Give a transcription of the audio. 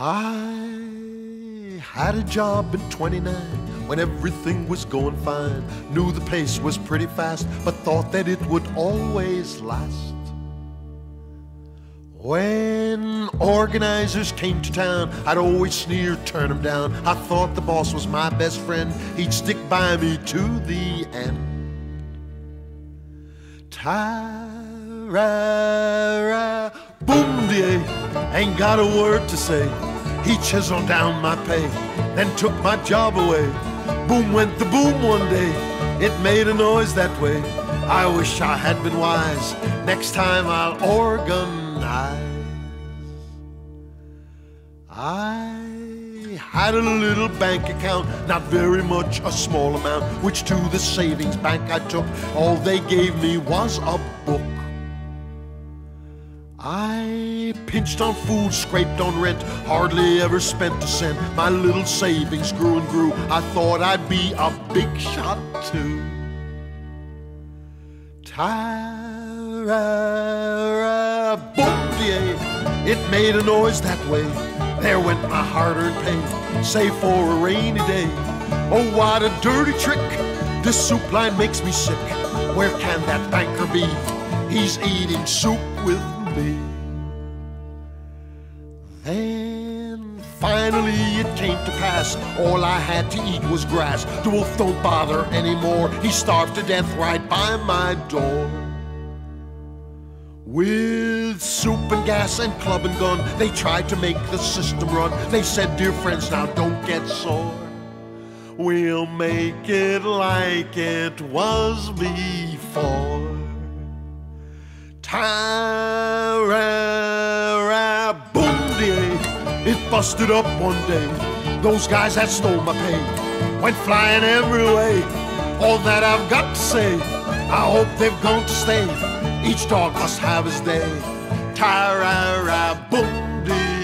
I had a job at 29 when everything was going fine. Knew the pace was pretty fast, but thought that it would always last. When organizers came to town, I'd always sneer, turn them down. I thought the boss was my best friend. He'd stick by me to the end. Ta-ra-ra, boom de-ay. Ain't got a word to say. He chiseled down my pay, then took my job away. Boom went the boom one day. It made a noise that way. I wish I had been wise. Next time I'll organize. I had a little bank account, not very much, a small amount, which to the savings bank I took. All they gave me was a book. I pinched on food, scraped on rent, hardly ever spent a cent. My little savings grew and grew. I thought I'd be a big shot too. Ta-ra-ra, boom-de-ay. It made a noise that way. There went my hard-earned pay, save for a rainy day. Oh, what a dirty trick. This soup line makes me sick. Where can that banker be? He's eating soup with me. Then finally it came to pass. All I had to eat was grass. The wolf don't bother anymore. He starved to death right by my door. With soup and gas and club and gun, they tried to make the system run. They said, dear friends, now don't get sore. We'll make it like it was before. Ta-ra-ra, boom-de-ay. It busted up one day. Those guys that stole my pay went flying every way. All that I've got to say, I hope they've gone to stay. Each dog must have his day. Ta-ra-ra, boom-de-ay.